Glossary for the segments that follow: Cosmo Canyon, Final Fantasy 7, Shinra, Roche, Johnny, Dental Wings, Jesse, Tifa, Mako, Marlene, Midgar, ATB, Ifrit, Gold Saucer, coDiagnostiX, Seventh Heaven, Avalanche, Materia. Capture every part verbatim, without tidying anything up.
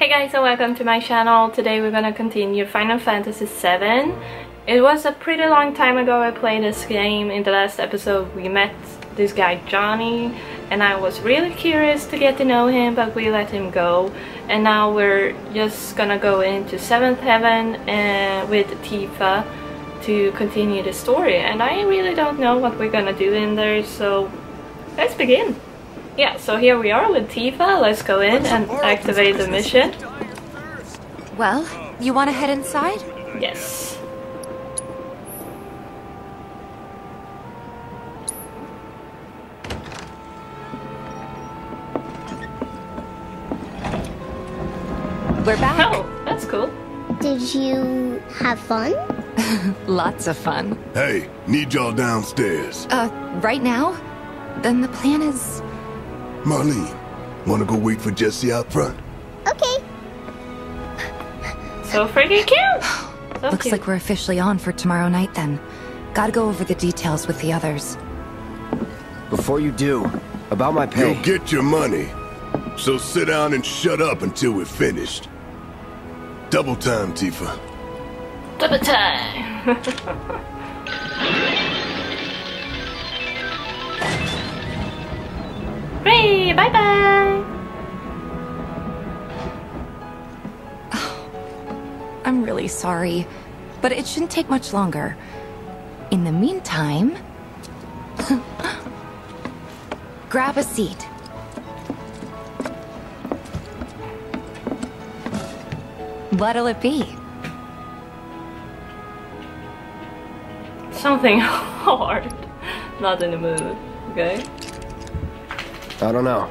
Hey guys and welcome to my channel. Today we're gonna continue Final Fantasy seven. It was a pretty long time ago I played this game. In the last episode we met this guy Johnny and I was really curious to get to know him, but we let him go. And now we're just gonna go into Seventh Heaven and with Tifa to continue the story, and I really don't know what we're gonna do in there, so let's begin. Yeah, so here we are with Tifa. Let's go in and activate the mission. Well, you want to head inside? Yes. We're back. Oh, that's cool. Did you have fun? Lots of fun. Hey, need y'all downstairs. Uh, right now? Then the plan is... Marlene, wanna go wait for Jesse out front? Okay. So freaking cute! So Looks cute. Like we're officially on for tomorrow night then. Gotta go over the details with the others. Before you do, about my pay... You'll get your money. So sit down and shut up until we're finished. Double time, Tifa. Double time! Hooray! Bye bye! Oh, I'm really sorry, but it shouldn't take much longer. In the meantime, grab a seat. What'll it be? Something hard. Not in the mood, okay? I don't know.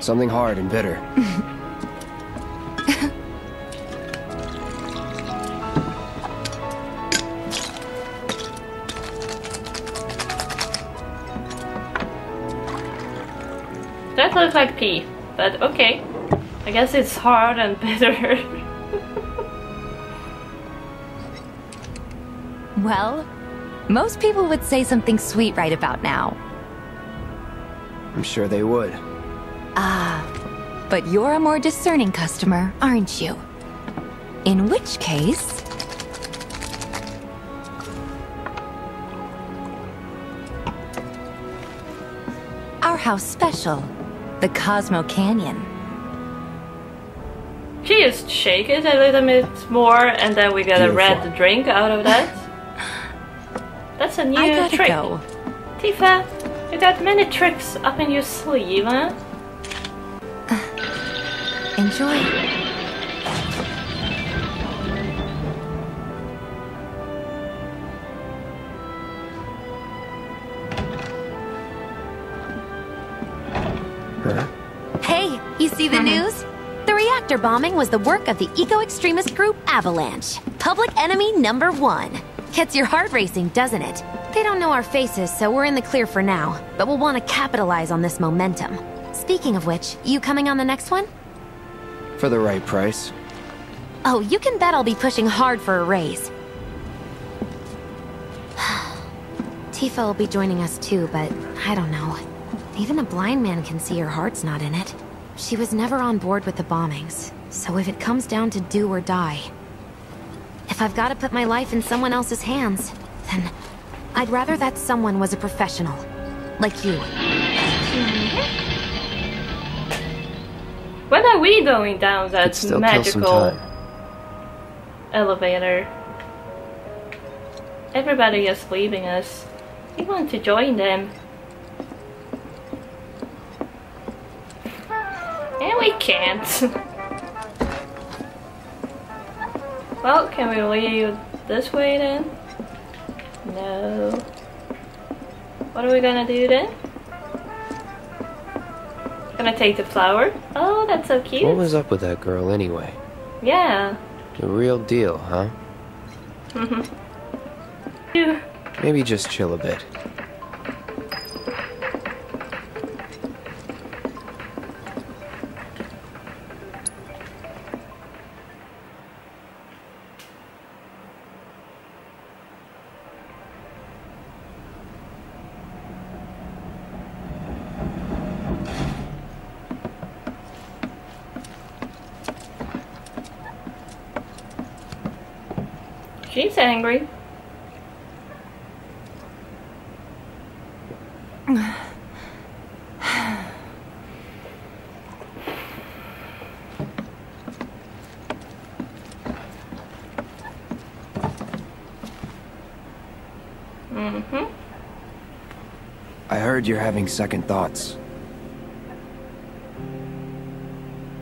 Something hard and bitter. That looks like pee, but okay. I guess it's hard and bitter. Well, most people would say something sweet right about now. I'm sure they would. Ah, but you're a more discerning customer, aren't you? In which case... Our house special, the Cosmo Canyon. She just shake it a little bit more and then we get Beautiful. a red drink out of that. That's a new I gotta trick. Go. Tifa! You got many tricks up in your sleeve, huh? Uh, enjoy. Hey, you see the news? The reactor bombing was the work of the eco-extremist group Avalanche. Public enemy number one. Gets your heart racing, doesn't it? They don't know our faces, so we're in the clear for now, but we'll want to capitalize on this momentum. Speaking of which, you coming on the next one? For the right price. Oh, you can bet I'll be pushing hard for a raise. Tifa will be joining us too, but I don't know. Even a blind man can see her heart's not in it. She was never on board with the bombings, so if it comes down to do or die... If I've got to put my life in someone else's hands, then... I'd rather that someone was a professional, like you. When are we going down that magical elevator? Everybody is leaving us. We want to join them. And we can't. Well, can we leave this way then? No. What are we gonna do then? Gonna take the flower? Oh, that's so cute. What was up with that girl anyway? Yeah. The real deal, huh? Mm-hmm. Maybe just chill a bit. She's angry. Mm-hmm. I heard you're having second thoughts.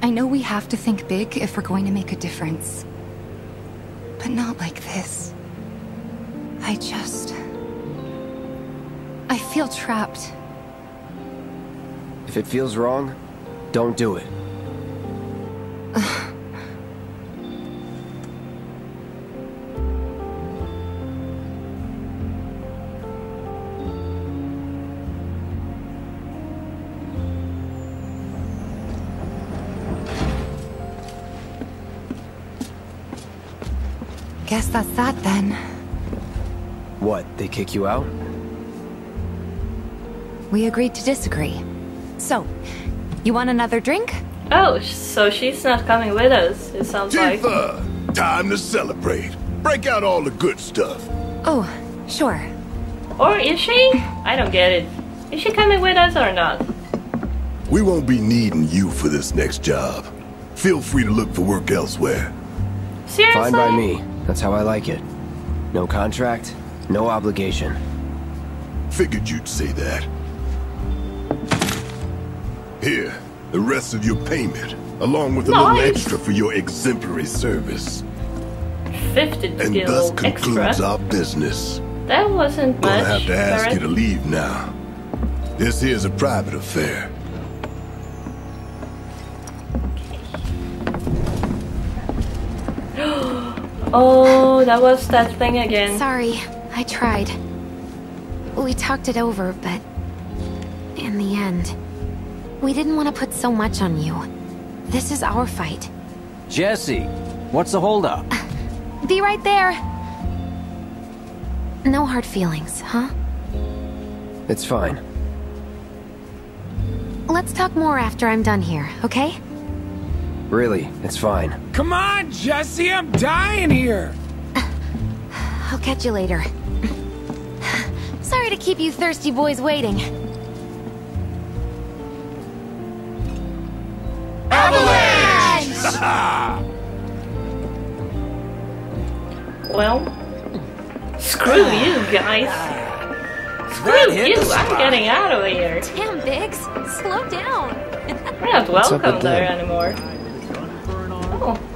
I know we have to think big if we're going to make a difference. But not like this. I just... I feel trapped. If it feels wrong, don't do it. Guess that's that then. What, they kick you out? We agreed to disagree. So, you want another drink? Oh, so she's not coming with us, it sounds like. Tifa! Time to celebrate. Break out all the good stuff. Oh, sure. Or is she? I don't get it. Is she coming with us or not? We won't be needing you for this next job. Feel free to look for work elsewhere. Seriously? Fine by me. That's how I like it. No contract, no obligation. Figured you'd say that. Here, the rest of your payment, along with nice. a little extra for your exemplary service. Fifty and thus concludes extra. our business. That wasn't Gonna much. Gonna have to ask correct? you to leave now. This here's a private affair. Oh, that was that thing again. Sorry, I tried. We talked it over, but in the end, we didn't want to put so much on you. This is our fight. Jesse, what's the holdup? Uh, be right there. No hard feelings, huh? It's fine. Let's talk more after I'm done here, okay? Really, it's fine. Come on, Jesse, I'm dying here! Uh, I'll catch you later. Sorry to keep you thirsty boys waiting. Avalanche! Well, screw you guys. Screw you, I'm getting out of here. Damn, Biggs, slow down. We're not welcome there anymore.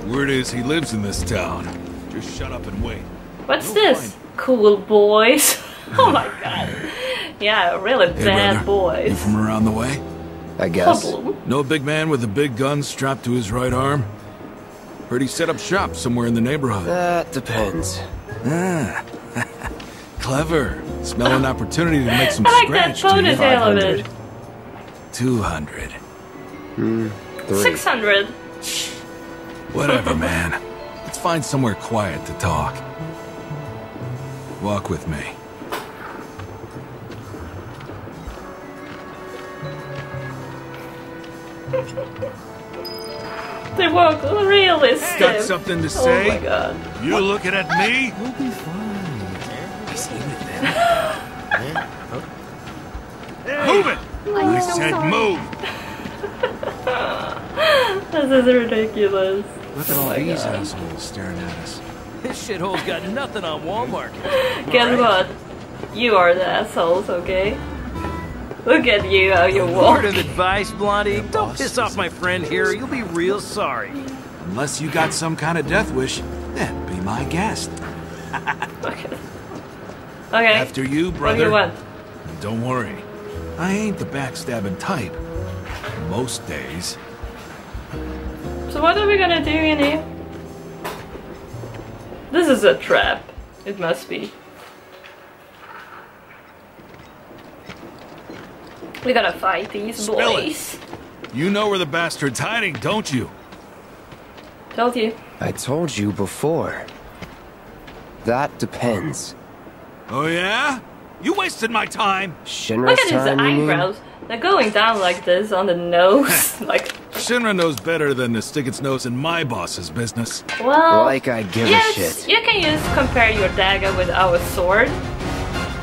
Word is he lives in this town. Just shut up and wait. What's You'll this? Cool boys. Oh my god. Yeah, really hey, bad brother. boys. You from around the way? I guess. Problem. Know a big man with a big gun strapped to his right arm? Heard he set up shop somewhere in the neighborhood. That depends. Ah. Clever. Smell an opportunity to make some I scratch. I like that bonus element. two hundred. Mm, six hundred. Whatever, man. Let's find somewhere quiet to talk. Walk with me. They walk realistic. Hey, got something to say? Oh my god. You looking at me? We'll be fine. I see you then. Yeah. Oh. Hey. Move it! I so said sorry. move! This is ridiculous. Look at all oh these God. assholes staring at us. This shithole's got nothing on Walmart. Guess right. what? You are the assholes, okay? Look at you, how you walk. Word of advice, Blondie. Don't piss off my friend here. You'll be real sorry. Unless you got some kind of death wish, then be my guest. Okay. Okay. After you, brother. What do you want? Don't worry. I ain't the backstabbing type. Most days. So what are we gonna do in here? This is a trap. It must be. We gotta fight these Spill boys. It. You know where the bastard's hiding, don't you? Told you. I told you before. That depends. Oh yeah? You wasted my time! Shinra's Look at his eyebrows. They're going down like this on the nose. Like, Shinra knows better than to stick its nose in my boss's business. Well, like I give yes, a shit. You can use compare your dagger with our sword.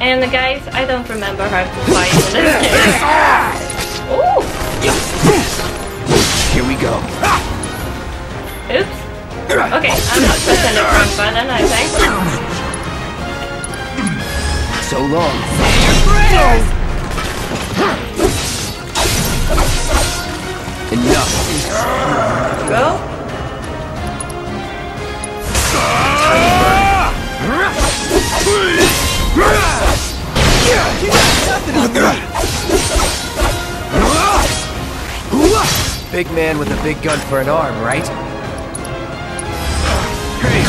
And guys, I don't remember how to fight in this game. Ooh! Here we go. Oops. Okay, I'm not pressing the wrong button, I think. So long. Say your prayers! Enough. Go. You got nothing. Big man with a big gun for an arm, right? Hey!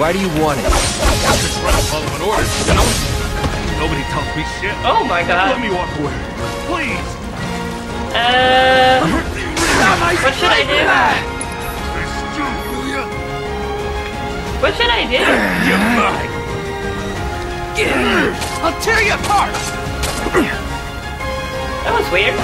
Why do you want it? I'm just trying to follow an order, you know? Nobody tells me shit. Oh my god. Let me walk away. Please! Uh... What should I do? What should I do? You're mine! I'll tear you apart! That was weird.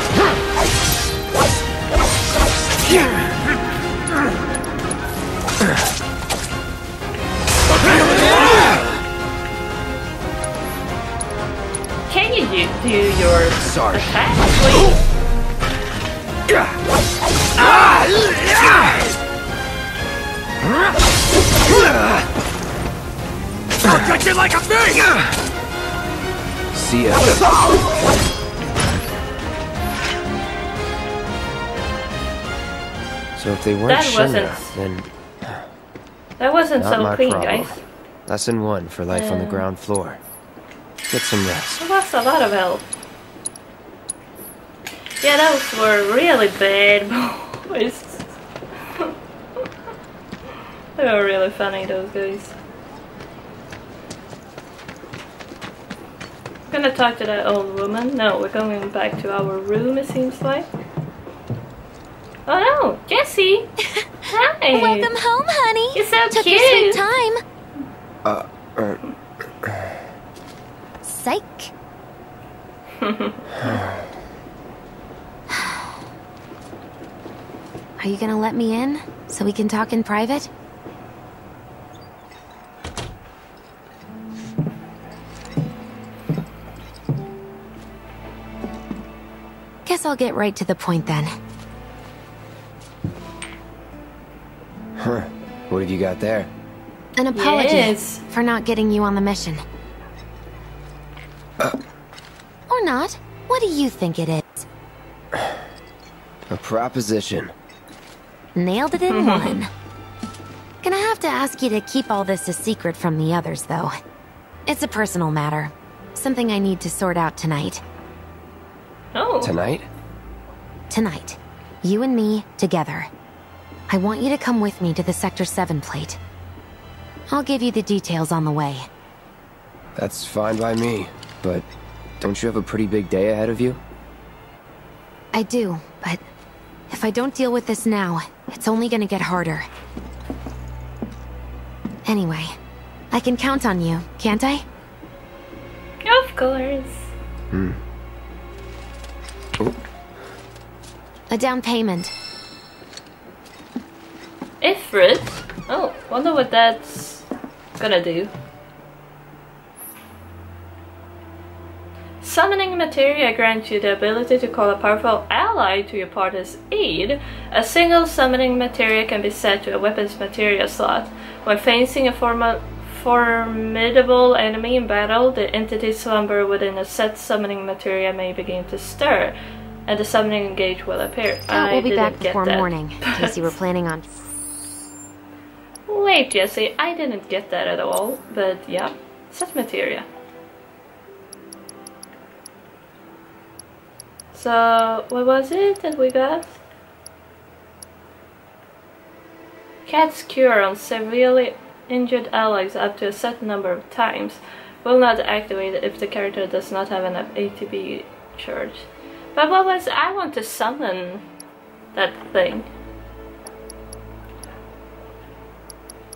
Can you do your Sorry. attack, please? I'll catch you like a thing! See ya. So if they weren't Shinra, then... That wasn't Not so clean, problem. guys. Lesson one for life yeah. on the ground floor. Get some rest. Well, that's a lot of help. Yeah, those were really bad boys. They were really funny, those guys. I'm gonna talk to that old woman. No, we're going back to our room, it seems like. Oh no, Jesse! Hi! Welcome home, honey! You're so Took cute! Took your sweet time! Uh, er... Psych! Are you gonna let me in, so we can talk in private? Guess I'll get right to the point then. Huh. What have you got there? An apology yes. for not getting you on the mission. Uh, or not. What do you think it is? A proposition. Nailed it in one. Gonna have to ask you to keep all this a secret from the others, though. It's a personal matter. Something I need to sort out tonight. Oh. Tonight? Tonight. You and me together. I want you to come with me to the Sector seven plate. I'll give you the details on the way. That's fine by me, but don't you have a pretty big day ahead of you? I do, but if I don't deal with this now, it's only gonna get harder. Anyway, I can count on you, can't I? Of course. Hmm. Oh. A down payment. Ifrit? Oh, wonder what that's gonna do. Summoning materia grants you the ability to call a powerful ally to your party's aid. A single summoning materia can be set to a weapons materia slot. When facing a form formidable enemy in battle, the entity slumbered within a set summoning materia may begin to stir, and the summoning engage will appear. Oh, I we'll be back before that, morning, in case you were planning on. Wait, Jesse, I didn't get that at all, but yeah, set materia. So, what was it that we got? Cat's cure on severely injured allies up to a set number of times. Will not activate if the character does not have an A T B charge. But what was I want to summon that thing?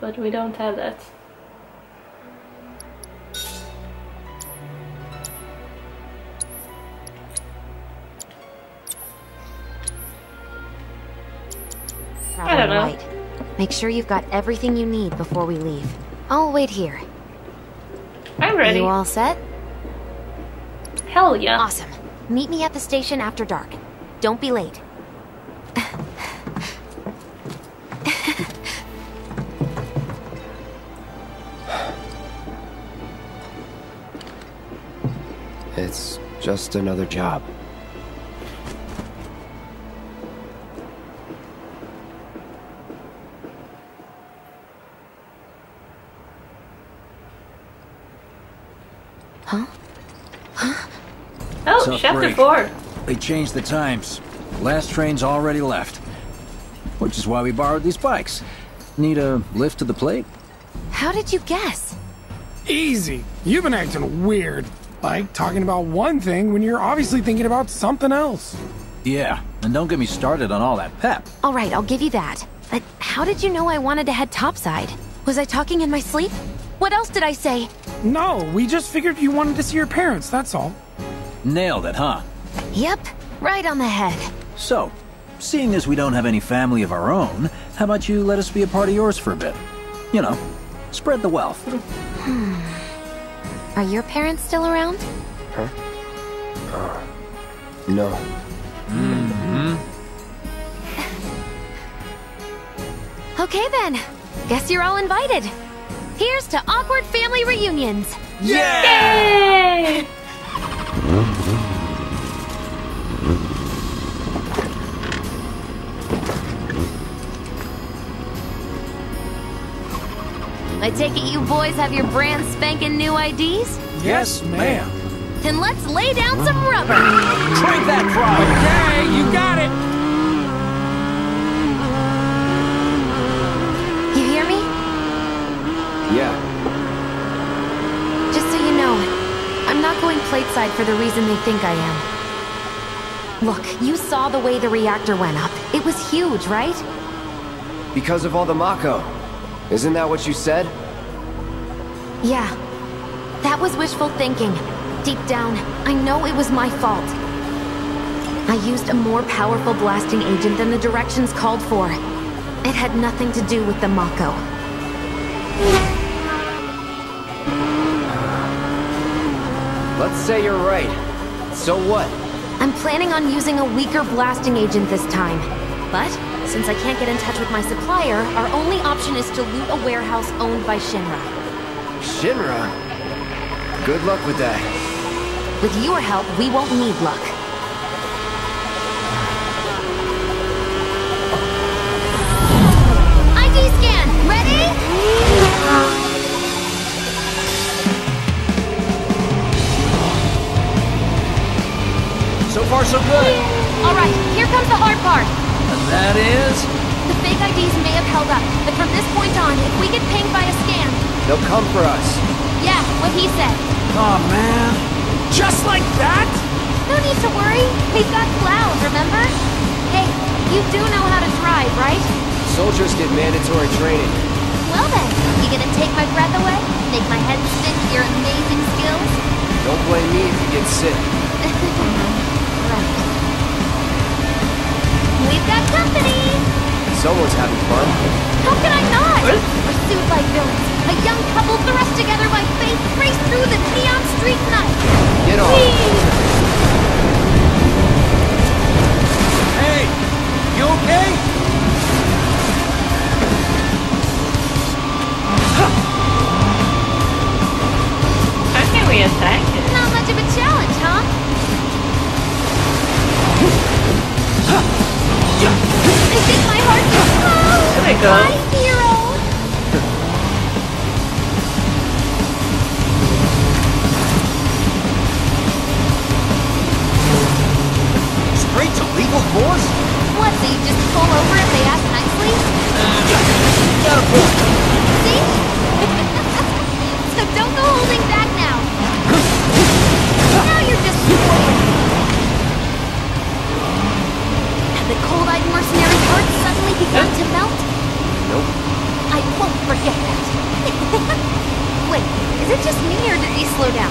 But we don't have that. Make sure you've got everything you need before we leave. I'll wait here. I'm ready. Are you all set? Hell yeah. Awesome. Meet me at the station after dark. Don't be late. It's just another job. Huh? Huh? Oh, tough chapter break. Four. They changed the times. Last train's already left. Which is why we borrowed these bikes. Need a lift to the plate? How did you guess? Easy. You've been acting weird. Like, talking about one thing when you're obviously thinking about something else. Yeah, and don't get me started on all that pep. All right, I'll give you that. But how did you know I wanted to head topside? Was I talking in my sleep? What else did I say? No, we just figured you wanted to see your parents, that's all. Nailed it, huh? Yep, right on the head. So, seeing as we don't have any family of our own, how about you let us be a part of yours for a bit? You know, spread the wealth. Hmm. Are your parents still around? Huh? Uh, no. Mm-hmm. Okay then. Guess you're all invited. Here's to awkward family reunions. Yeah! Yay! I take it you boys have your brand spanking new I Ds? Yes, ma'am. Then let's lay down some rubber. Drink that pride. Okay, you got it. You hear me? Yeah. Just so you know, I'm not going plateside for the reason they think I am. Look, you saw the way the reactor went up. It was huge, right? Because of all the Mako. Isn't that what you said? Yeah. That was wishful thinking. Deep down, I know it was my fault. I used a more powerful blasting agent than the directions called for. It had nothing to do with the Mako. Let's say you're right. So what? I'm planning on using a weaker blasting agent this time. But since I can't get in touch with my supplier, our only option is to loot a warehouse owned by Shinra. Shinra? Good luck with that. With your help, we won't need luck. I D scan, ready? So far, so good. Alright, here comes the hard part. That is? The fake I Ds may have held up, but from this point on, if we get pinged by a scam... They'll come for us. Yeah, what he said. Aw, man. Just like that? No need to worry. He's got cloud, remember? Hey, you do know how to drive, right? Soldiers get mandatory training. Well then, you gonna take my breath away? Make my head sick with your amazing skills? Don't blame me if you get sick. Right. We've got company! Someone's having fun. How can I not? Pursued by villains, a young couple thrust together by fate raced through the neon street night. Get on. Hey! You okay? Huh. I think we attacked it. Not much of a challenge, huh? I think my heart is cold! There we go. My hero! Straight to legal force? What, so you just pull over if they ask nicely? Uh, gotta pull. See? So don't go holding back now. Now you're just annoying. The cold-eyed mercenary heart suddenly began to melt? Nope. I won't forget that. Wait, is it just me or did he slow down?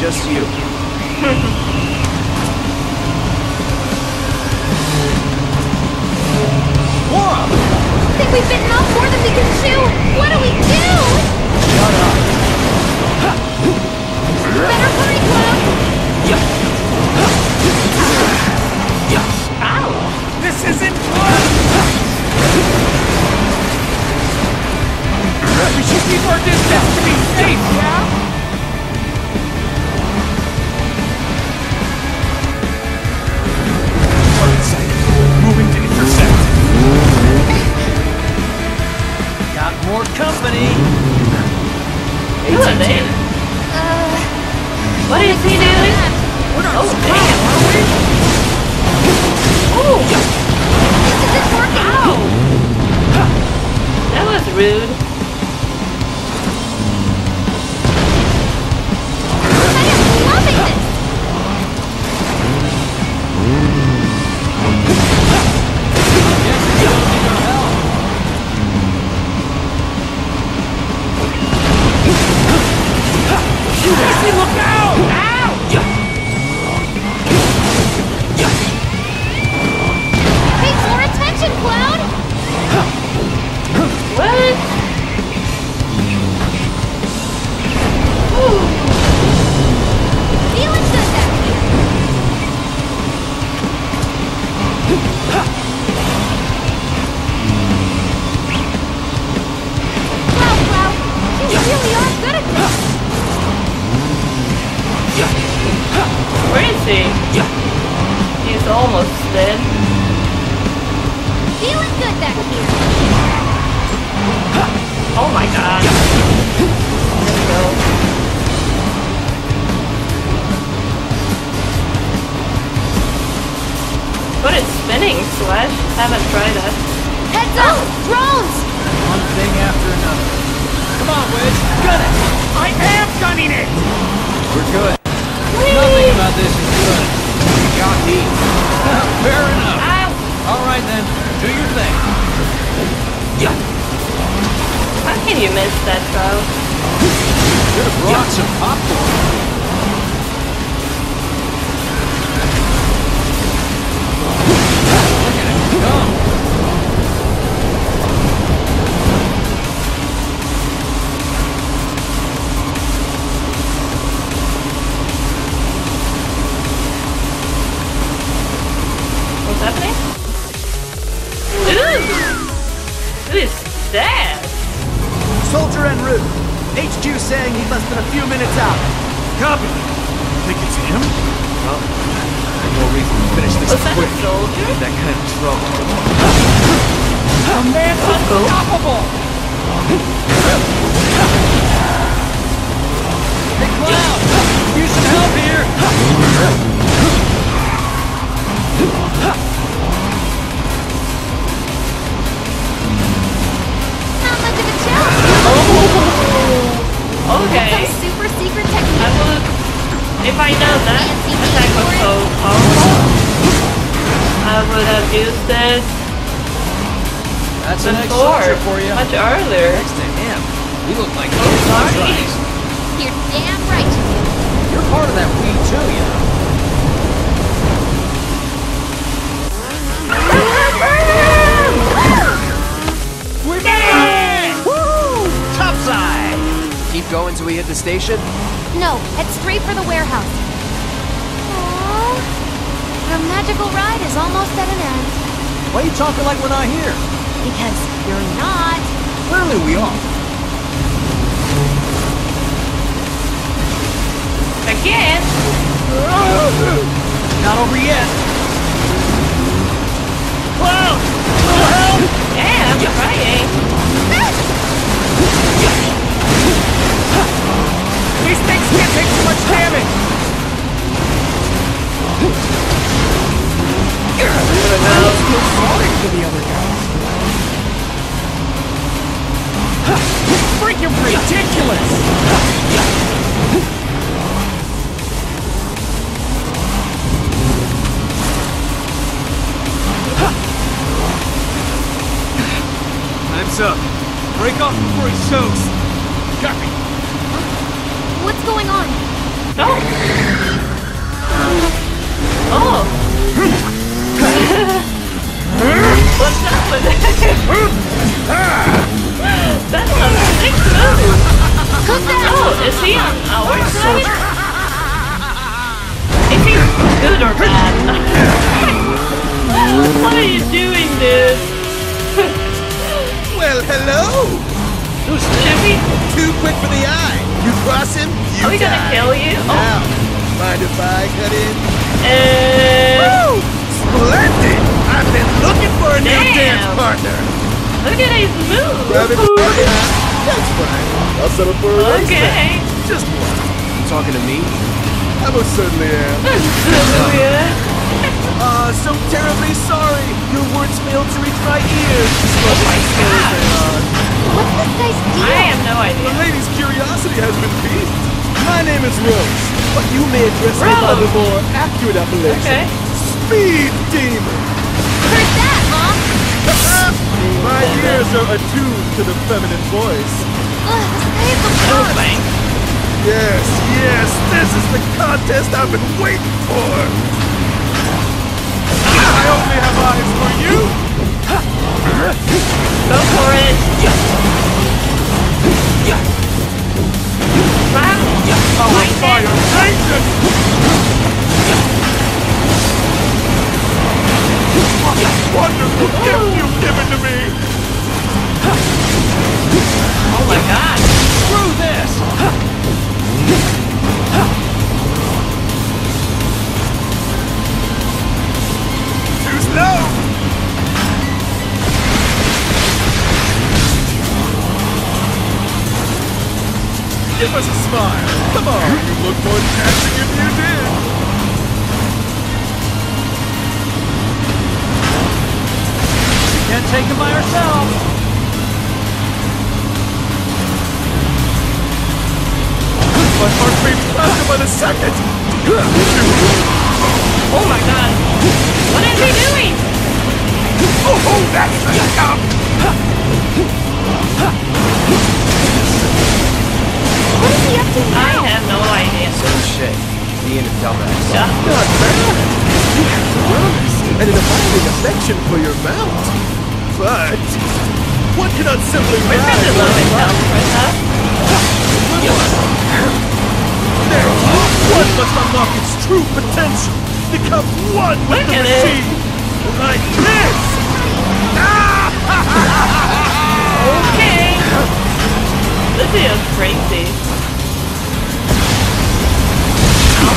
Just you. Whoa! They We've bitten off more than we can chew! What do we do? Shut up! Better hurry, Cloud! Ow! This isn't fun! We should keep our distance to be safe, yeah? Moving to intercept. Got more company. eighteen ten. Uh, what is he doing? We're not oh, damn, are we? Oh! This isn't working. Ow! That was rude. I am loving this. Jesse, look out! Ow! Pay more attention, Cloud! What? Ooh. Feeling good back here. Wow, Cloud! You really are good at this! Where is he? He's almost dead. Feeling good back here. Oh my god. There we go. But it's spinning, Slash. Haven't tried that. Heads up! Drones! One thing after another. Come on, Wiz. Gun it! I am gunning it! We're good. Whee! Nothing about this is good. We got heat. Fair enough. Ow. All right then, do your thing. Yeah. How can you miss that, bro? Should have brought yeah. some popcorn. Look at him come. H Q saying he must have been a few minutes out. Copy. Think it's him? Well, there's no reason to finish this was quick. That, soldier? That kind of trouble. A man's unstoppable! Hey, Cloud! You should help here! Not much of a challenge! Oh. Okay. Some super secret technique. I would, if I know that attack was so powerful, I would have used this That's before, an for you. much earlier. Next to him, you look like oh, sorry. You're damn right. You're part of that we too, you know. We made it! Woo! Topside. Keep going till we hit the station? No, head straight for the warehouse. Aww. Our magical ride is almost at an end. Why are you talking like we're not here? Because you're not. Clearly we are. Again? Not over yet. Whoa! Little help! Yeah, I'm trying. These things can't take so much damage! I feel sorry for the other guys. It's freaking ridiculous! Time's up. Break off before he soaks. Copy. What's going on? No. Oh. Oh. What's up with it? That's a sick move! Who's that? Oh, is he on our side? Is he good or bad? What are you doing, dude? Well, hello! Who's Jimmy? Too quick for the eye! You cross him, you die! Are we gonna kill you? Oh. Now, mind if I cut in? Uh... Woo! Splendid! I've been looking for a new dance partner! Look at his move! Rabbit, yeah, that's fine. I'll settle for a race. Okay. Race. Just one. You talking to me? I most certainly am. Certainly am. Uh, so terribly sorry. Your words failed to reach my ears. Oh my God. What's this guy's deal? I have no idea. The lady's curiosity has been piqued. My name is Rose, but you may address me by the more accurate appellation. Okay. Speed Demon. Heard that, Mom? My ears are attuned to the feminine voice. Ugh, this is the thing. Yes, yes, this is the contest I've been waiting for. I only have eyes for you. Go for it. Oh, my fire changes. Wonderful gift you've given to me! Oh my God! Screw this! Too slow! Give us a smile! Come on! You look more dancing if you did! Can't take him by ourselves. One more creep faster by the second. Oh my God! What is he doing? Oh, oh that's the job. What is he up to now? I have no idea. So shit. Being a dumbass. Yeah. God, man. You have promised and an abiding affection for your mount. But one cannot simply make it a loving helper, huh? There, one must unlock its true potential, become one with Look the machine, it. Like this. Okay, this is crazy.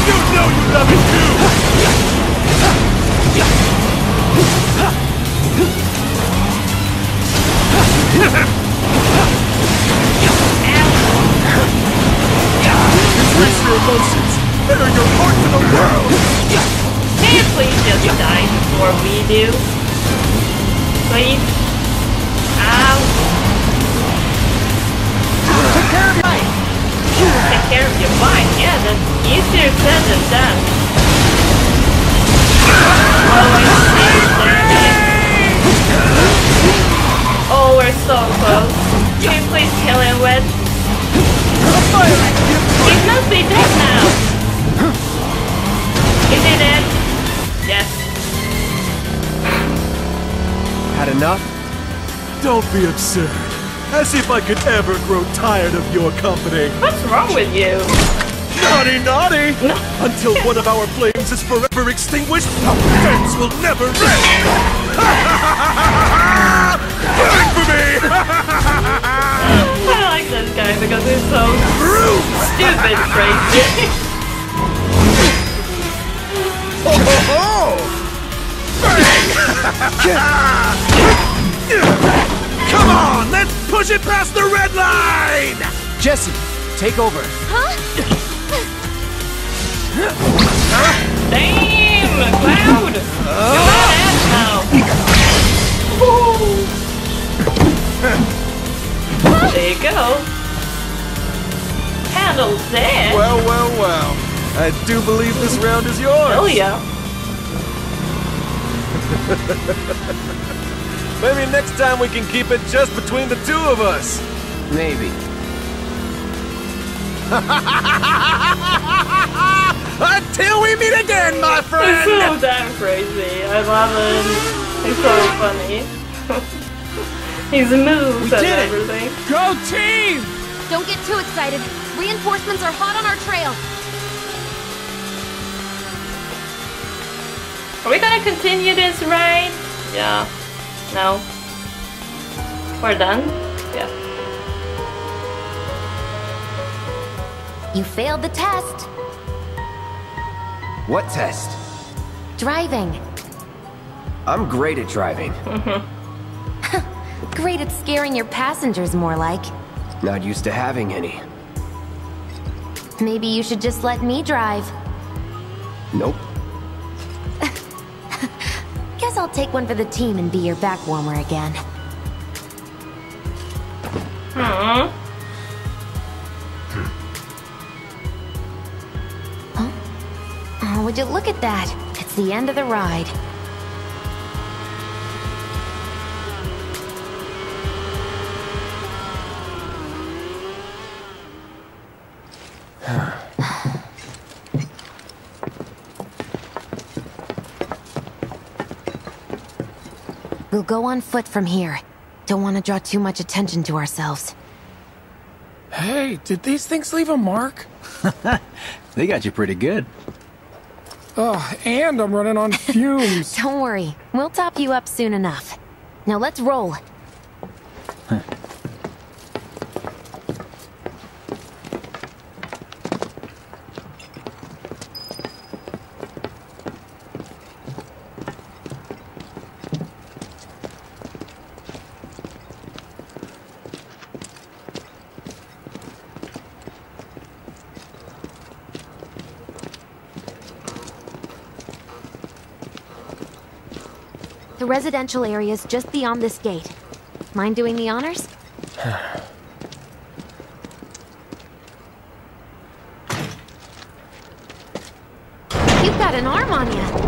You know you love it too. Ow. This reach your emotions. Better your heart to the world. Can't please just die before we do? Please? Ow. Take care of your mind. Take care of your mind. Yeah, that's easier said than done. Always safe. Oh, we're so close. Can you please kill him with? He must be dead now! Is he dead? Yes. Had enough? Don't be absurd. As if I could ever grow tired of your company. What's wrong with you? Naughty, naughty! Until one of our flames is forever extinguished, our flames will never rest! Coming for me! I like this guy because he's so stupid crazy. Ho ho ho! Come on, let's push it past the red line! Jesse, take over. Huh? Damn, Cloud! You're badass now. Ooh. There you go. Handle that. Well, well, well. I do believe this round is yours. Oh yeah. Maybe next time we can keep it just between the two of us. Maybe. Until we meet again, my friend. It's so damn crazy. I love it. It's so funny. He's moved. We did it. Everything. Go team! Don't get too excited. Reinforcements are hot on our trail. Are we gonna continue this ride? Yeah. No. We're done? Yeah. You failed the test. What test? Driving. I'm great at driving. Mm-hmm. Great at scaring your passengers, more like. Not used to having any. Maybe you should just let me drive. Nope. Guess I'll take one for the team and be your back warmer again. Aww. Huh? Oh, would you look at that? It's the end of the ride. We'll go on foot from here. Don't want to draw too much attention to ourselves. Hey, did these things leave a mark? They got you pretty good. Oh, and I'm running on fumes. Don't worry. We'll top you up soon enough. Now let's roll. Huh. The residential area is just beyond this gate. Mind doing the honors? You've got an arm on you.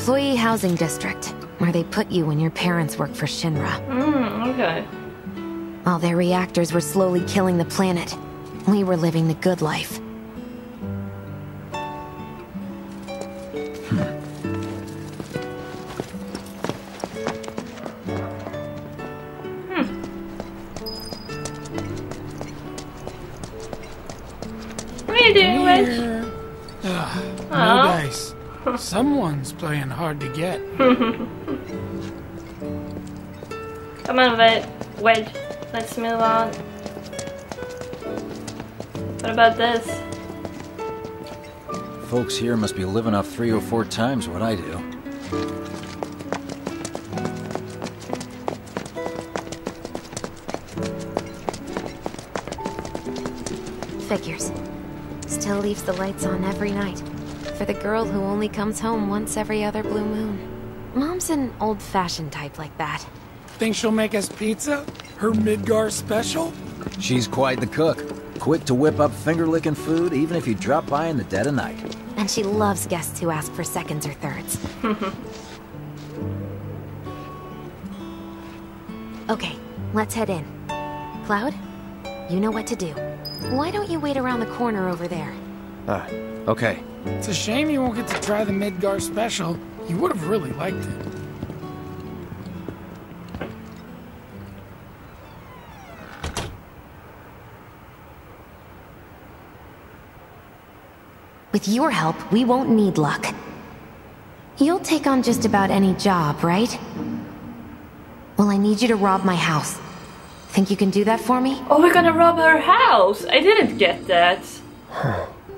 Employee housing district, where they put you when your parents work for Shinra. Mm, okay. While their reactors were slowly killing the planet, we were living the good life. Hmm. Hmm. What are you doing, Wedge? Ugh, no dice. Someone's playing hard to get. Come on, Wedge. Let's move on. What about this? Folks here must be living off three or four times what I do. Figures. Still leaves the lights on every night. For the girl who only comes home once every other blue moon. Mom's an old-fashioned type like that. Think she'll make us pizza? Her Midgar special? She's quite the cook. Quick to whip up finger-licking food, even if you drop by in the dead of night. And she loves guests who ask for seconds or thirds. Okay, let's head in. Cloud, you know what to do. Why don't you wait around the corner over there? Ah, okay. It's a shame you won't get to try the Midgar special. You would have really liked it. With your help, we won't need luck. You'll take on just about any job, right? Well, I need you to rob my house. Think you can do that for me? Oh, we're gonna rob her house! I didn't get that.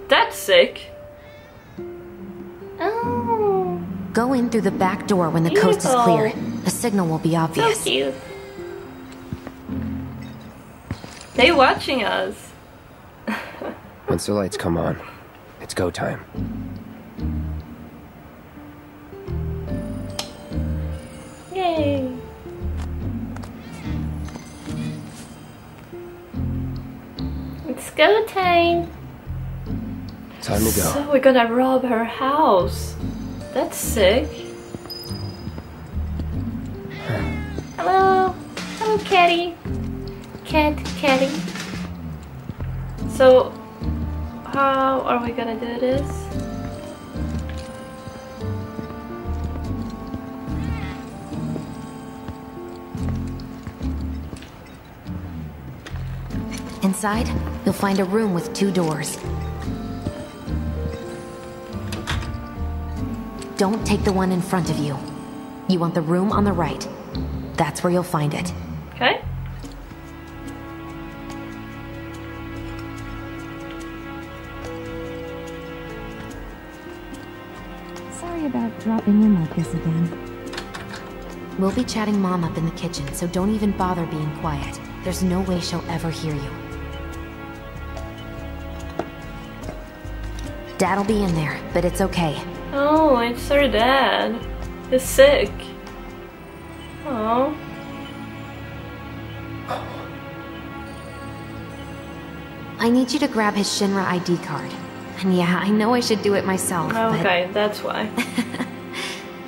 That's sick. Oh. Go in through the back door when the Beautiful. coast is clear. The signal will be obvious. So cute. They watching us. Once the lights come on, it's go time. Yay. It's go time. Time to go. So we're gonna rob her house. That's sick. Hello. Hello, Catty. Cat, Catty. So, how are we gonna do this? Inside, you'll find a room with two doors. Don't take the one in front of you. You want the room on the right. That's where you'll find it. Okay. Sorry about dropping in like this again. We'll be chatting Mom up in the kitchen, so don't even bother being quiet. There's no way she'll ever hear you. Dad'll be in there, but it's okay. Oh, it's her dad. He's sick. Oh. I need you to grab his Shinra I D card. And yeah, I know I should do it myself. Okay, but... that's why.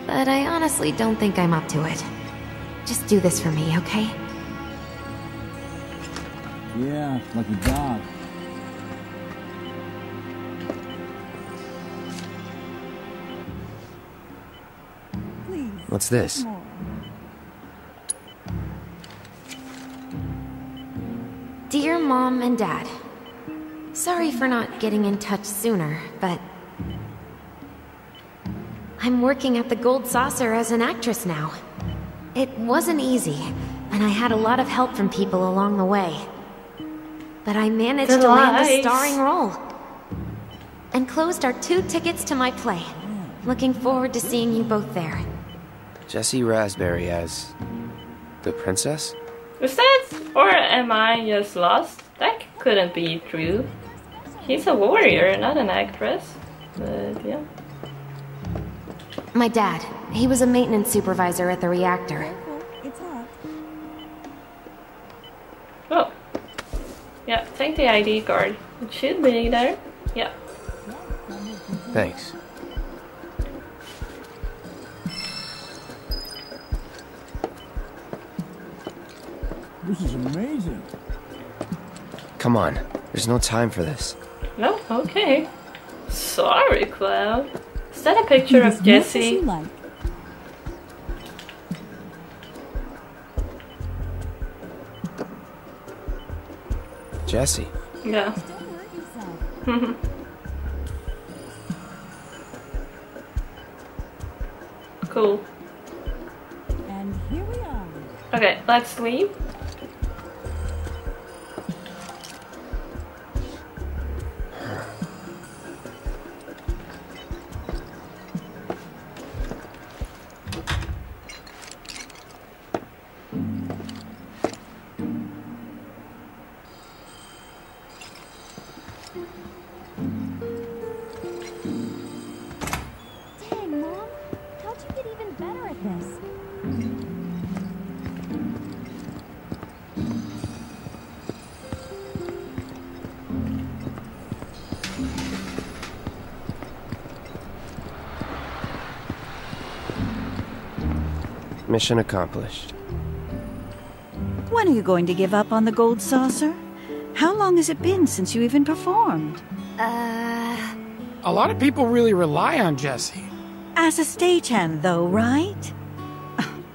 But I honestly don't think I'm up to it. Just do this for me, okay? Yeah, like a dog. What's this? Dear Mom and Dad, sorry for not getting in touch sooner, but I'm working at the Gold Saucer as an actress now. It wasn't easy, and I had a lot of help from people along the way. But I managed to land a starring role, and closed our two tickets to my play. Looking forward to seeing you both there. Jesse Raspberry as the princess? Is that, or am I just lost? That couldn't be true. He's a warrior, not an actress. But yeah. My dad, he was a maintenance supervisor at the reactor. It's hot. Oh. Yeah, take the I D card. It should be there. Yeah. Thanks. This is amazing. Come on, there's no time for this. No, okay. Sorry, Cloud. Is that a picture of Jesse? Like. Jesse. Yeah. Cool. And here we are. Okay, let's leave. Mission accomplished. When are you going to give up on the Gold Saucer? How long has it been since you even performed? Uh... A lot of people really rely on Jesse. As a stagehand, though, right?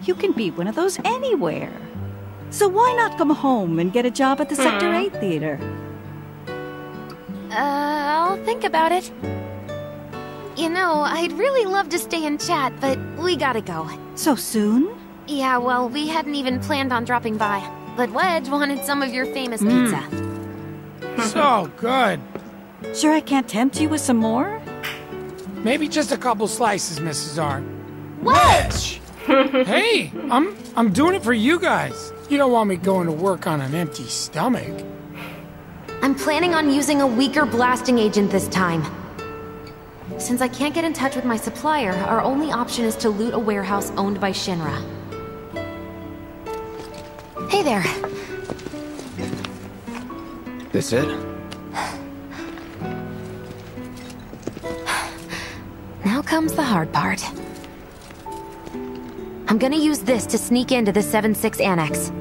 You can be one of those anywhere. So why not come home and get a job at the Sector eight Theater? Uh, I'll think about it. You know, I'd really love to stay and chat, but we gotta go. So soon? Yeah, well, we hadn't even planned on dropping by. But Wedge wanted some of your famous mm. pizza. So good. Sure I can't tempt you with some more? Maybe just a couple slices, Missus R. Wedge! Hey, I'm, I'm doing it for you guys. You don't want me going to work on an empty stomach. I'm planning on using a weaker blasting agent this time. Since I can't get in touch with my supplier, our only option is to loot a warehouse owned by Shinra. Hey there. This it? Now comes the hard part. I'm gonna use this to sneak into the seven six annex.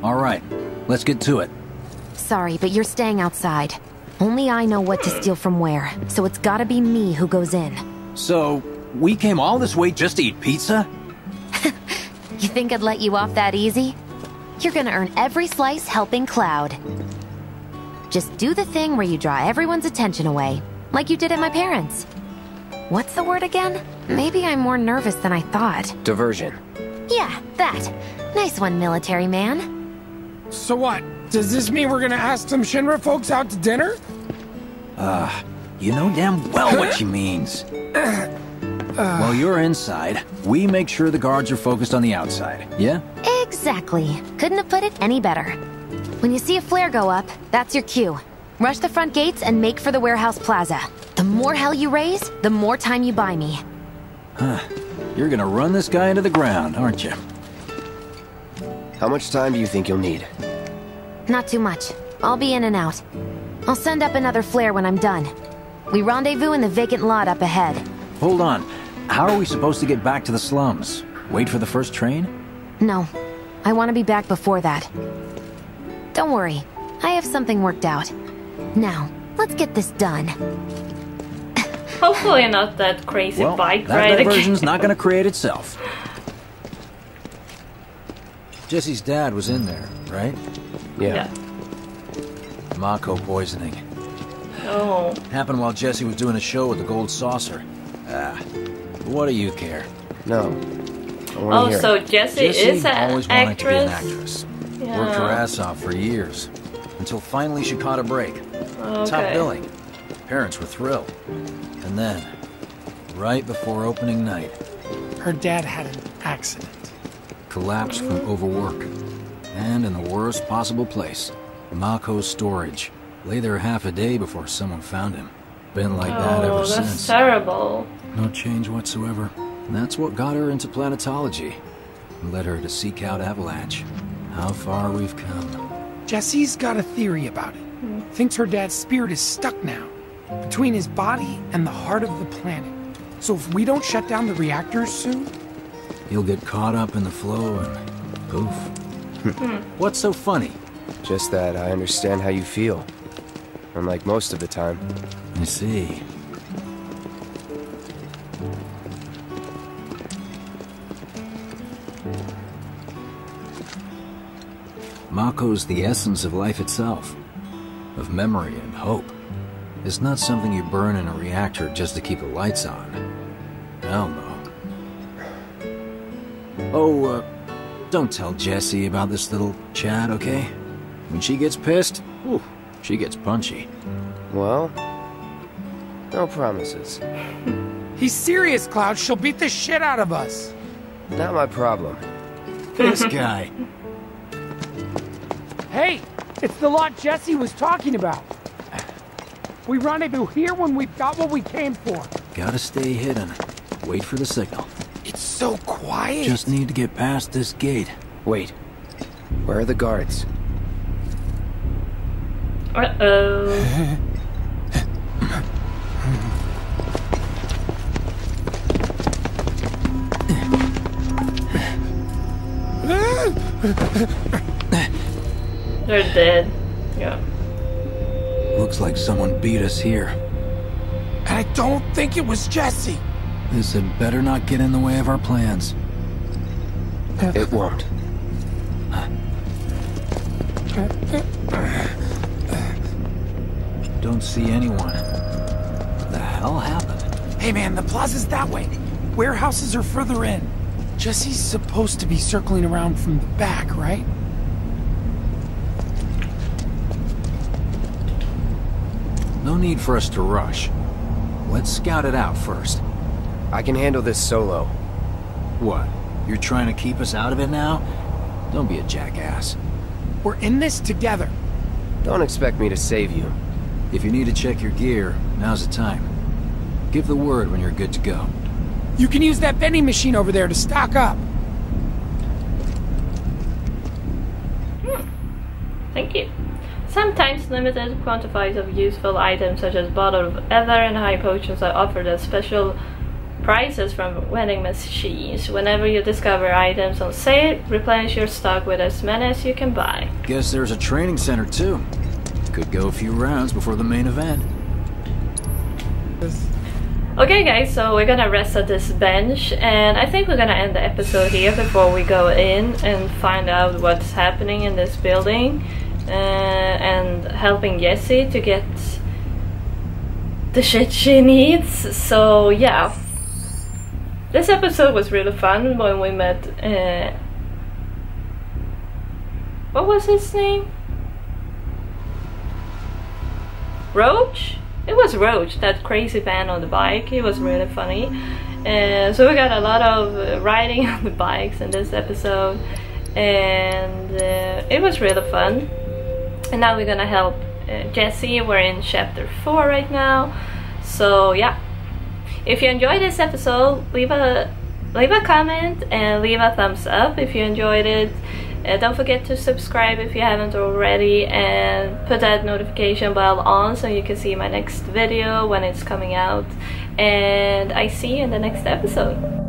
Alright, let's get to it. Sorry, but you're staying outside. Only I know what to steal from where, so it's gotta be me who goes in. So, we came all this way just to eat pizza? You think I'd let you off that easy? You're gonna earn every slice helping Cloud. Just do the thing where you draw everyone's attention away, like you did at my parents. What's the word again? Maybe I'm more nervous than I thought. Diversion. Yeah, that. Nice one, military man. So what? Does this mean we're gonna ask some Shinra folks out to dinner? Uh, you know damn well what she means. Uh, While you're inside, we make sure the guards are focused on the outside, yeah? Exactly. Couldn't have put it any better. When you see a flare go up, that's your cue. Rush the front gates and make for the warehouse plaza. The more hell you raise, the more time you buy me. Huh. You're gonna run this guy into the ground, aren't you? How much time do you think you'll need? Not too much. I'll be in and out. I'll send up another flare when I'm done. We rendezvous in the vacant lot up ahead. Hold on. How are we supposed to get back to the slums? Wait for the first train? No. I want to be back before that. Don't worry. I have something worked out. Now, let's get this done. Hopefully not that crazy well, bike ride again. That diversion's not going to create itself. Jesse's dad was in there, right? Yeah. yeah. Mako poisoning. Oh. Happened while Jesse was doing a show with the Gold Saucer. Ah, what do you care? No. Oh, hear. so Jesse is an always wanted to be an actress. Yeah. Worked her ass off for years, until finally she caught a break. Okay. Top billing. Parents were thrilled. And then, right before opening night, her dad had an accident. Collapsed from overwork. And in the worst possible place, Mako's storage. Lay there half a day before someone found him. Been like oh, that ever that's since. That's terrible. No change whatsoever. And that's what got her into planetology. And led her to seek out Avalanche. How far we've come. Jesse's got a theory about it. Mm. Thinks her dad's spirit is stuck now. Between his body and the heart of the planet. So if we don't shut down the reactors soon... He'll get caught up in the flow and... poof. Mm. What's so funny? Just that I understand how you feel. Unlike most of the time. I see. Mako's the essence of life itself. Of memory and hope. It's not something you burn in a reactor just to keep the lights on. Hell no. Oh, uh, don't tell Jesse about this little chat, okay? When she gets pissed, ooh, she gets punchy. Well, no promises. He's serious, Cloud. She'll beat the shit out of us. Not my problem. This guy. Hey, it's the lot Jesse was talking about. We rendezvous here when we've got what we came for. Gotta stay hidden. Wait for the signal. It's so quiet. Just need to get past this gate. Wait. Where are the guards? Uh-oh. They're dead. Yeah. Looks like someone beat us here. I don't think it was Jesse. This had better not get in the way of our plans. It won't. Don't see anyone. What the hell happened? Hey man, the plaza's that way. Warehouses are further in. Jesse's supposed to be circling around from the back, right? No need for us to rush. Let's scout it out first. I can handle this solo. What? You're trying to keep us out of it now? Don't be a jackass. We're in this together. Don't expect me to save you. If you need to check your gear, now's the time. Give the word when you're good to go. You can use that vending machine over there to stock up. Hmm. Thank you. Sometimes limited quantities of useful items such as bottles of ether and high potions are offered as special prices from vending machines. Whenever you discover items on sale, replenish your stock with as many as you can buy. Guess there's a training center too. Could go a few rounds before the main event. Okay guys, so we're gonna rest at this bench and I think we're gonna end the episode here before we go in and find out what's happening in this building uh, and helping Jesse to get the shit she needs. So yeah, this episode was really fun when we met uh, what was his name? Roche? It was Roche, that crazy man on the bike. He was really funny. Uh, so we got a lot of riding on the bikes in this episode and uh, it was really fun. And now we're gonna help uh, Jesse. We're in chapter four right now. So yeah, if you enjoyed this episode, leave a leave a comment and leave a thumbs up if you enjoyed it. Uh, don't forget to subscribe if you haven't already and put that notification bell on so you can see my next video when it's coming out, and I see you in the next episode.